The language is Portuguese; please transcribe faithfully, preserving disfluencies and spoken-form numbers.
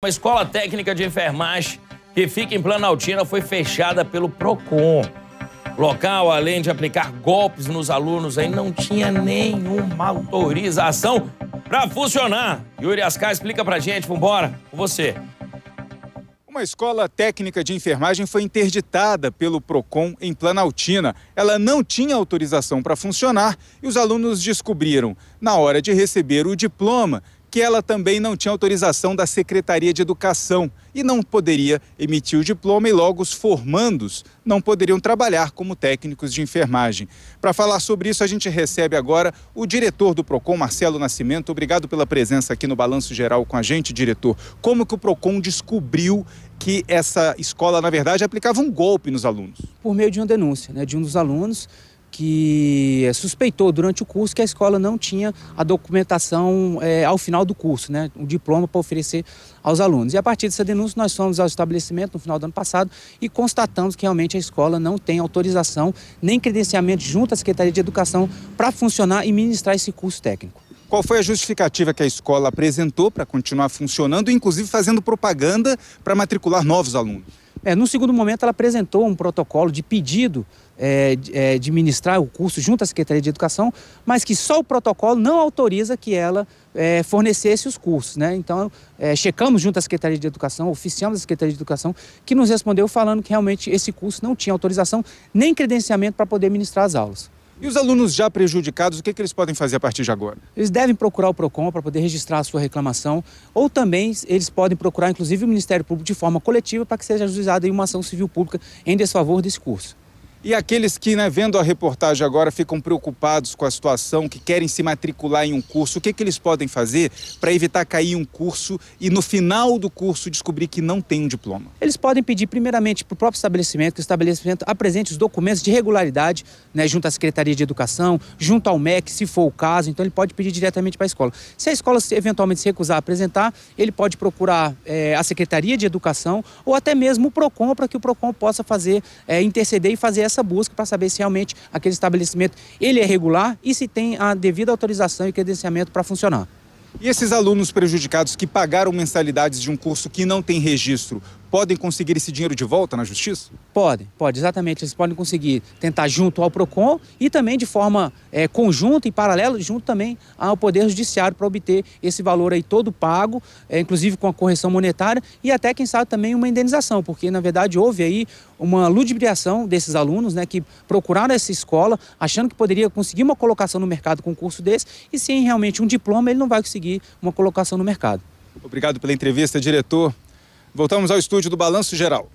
Uma escola técnica de enfermagem que fica em Planaltina foi fechada pelo PROCON. O local, além de aplicar golpes nos alunos, aí não tinha nenhuma autorização para funcionar. Yuri Ascar explica pra gente, vambora, com você. Uma escola técnica de enfermagem foi interditada pelo PROCON em Planaltina. Ela não tinha autorização para funcionar e os alunos descobriram, na hora de receber o diploma, que ela também não tinha autorização da Secretaria de Educação e não poderia emitir o diploma e logo os formandos não poderiam trabalhar como técnicos de enfermagem. Para falar sobre isso, a gente recebe agora o diretor do PROCON, Marcelo Nascimento. Obrigado pela presença aqui no Balanço Geral com a gente, diretor. Como que o PROCON descobriu que essa escola, na verdade, aplicava um golpe nos alunos? Por meio de uma denúncia, né, de um dos alunos, que suspeitou durante o curso que a escola não tinha a documentação é, ao final do curso, né, um diploma para oferecer aos alunos. E a partir dessa denúncia nós fomos ao estabelecimento no final do ano passado e constatamos que realmente a escola não tem autorização nem credenciamento junto à Secretaria de Educação para funcionar e ministrar esse curso técnico. Qual foi a justificativa que a escola apresentou para continuar funcionando, inclusive fazendo propaganda para matricular novos alunos? É, no segundo momento, ela apresentou um protocolo de pedido é, de, de ministrar o curso junto à Secretaria de Educação, mas que só o protocolo não autoriza que ela é, fornecesse os cursos, né? Então, é, checamos junto à Secretaria de Educação, oficiamos a Secretaria de Educação, que nos respondeu falando que realmente esse curso não tinha autorização nem credenciamento para poder ministrar as aulas. E os alunos já prejudicados, o que, que eles podem fazer a partir de agora? Eles devem procurar o PROCON para poder registrar a sua reclamação, ou também eles podem procurar, inclusive, o Ministério Público de forma coletiva para que seja ajuizada em uma ação civil pública em desfavor desse curso. E aqueles que, né, vendo a reportagem agora, ficam preocupados com a situação, que querem se matricular em um curso, o que, que eles podem fazer para evitar cair em um curso e no final do curso descobrir que não tem um diploma? Eles podem pedir primeiramente para o próprio estabelecimento, que o estabelecimento apresente os documentos de regularidade, né, junto à Secretaria de Educação, junto ao M E C, se for o caso, então ele pode pedir diretamente para a escola. Se a escola eventualmente se recusar a apresentar, ele pode procurar é, a Secretaria de Educação ou até mesmo o PROCON, para que o PROCON possa fazer, é, interceder e fazer essa busca para saber se realmente aquele estabelecimento ele é regular e se tem a devida autorização e credenciamento para funcionar. E esses alunos prejudicados que pagaram mensalidades de um curso que não tem registro, podem conseguir esse dinheiro de volta na justiça? Podem, pode, exatamente. Eles podem conseguir tentar junto ao PROCON e também de forma é, conjunta e paralela, junto também ao Poder Judiciário, para obter esse valor aí todo pago, é, inclusive com a correção monetária e até, quem sabe, também uma indenização, porque, na verdade, houve aí uma ludibriação desses alunos, né, que procuraram essa escola achando que poderia conseguir uma colocação no mercado com um curso desse e, sem realmente um diploma, ele não vai conseguir uma colocação no mercado. Obrigado pela entrevista, diretor. Voltamos ao estúdio do Balanço Geral.